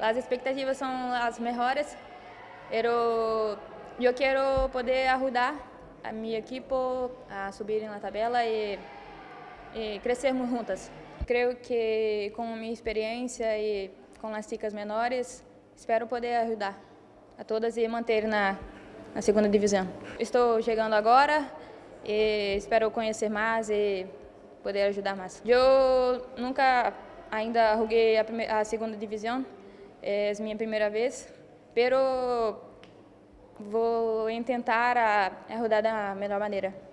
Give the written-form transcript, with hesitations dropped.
As expectativas são as melhores. Eu quero poder ajudar a minha equipe a subir na tabela e crescermos juntas. Creio que com a minha experiência e com as chicas menores, espero poder ajudar a todas e manter na segunda divisão. Estou chegando agora e espero conhecer mais e poder ajudar mais. Eu nunca ainda joguei a segunda divisão, é a minha primeira vez, mas vou tentar ajudar da melhor maneira.